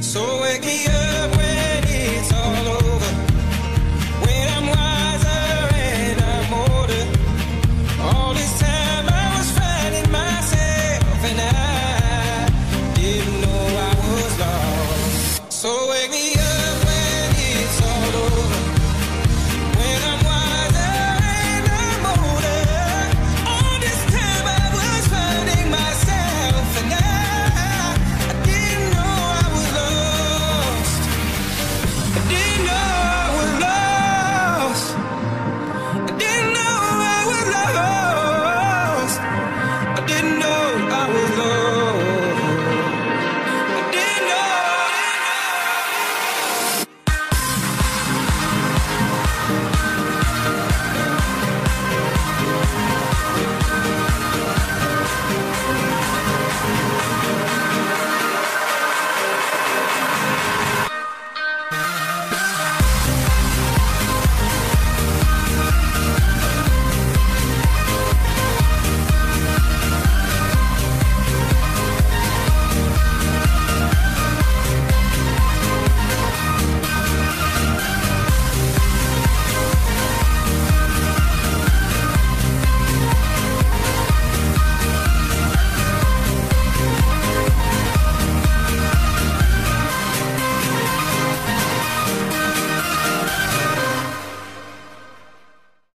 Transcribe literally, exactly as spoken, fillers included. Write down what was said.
So wake me up when it's all over, when I'm wiser and I'm older. All this time I was fighting myself and I didn't know I was lost. So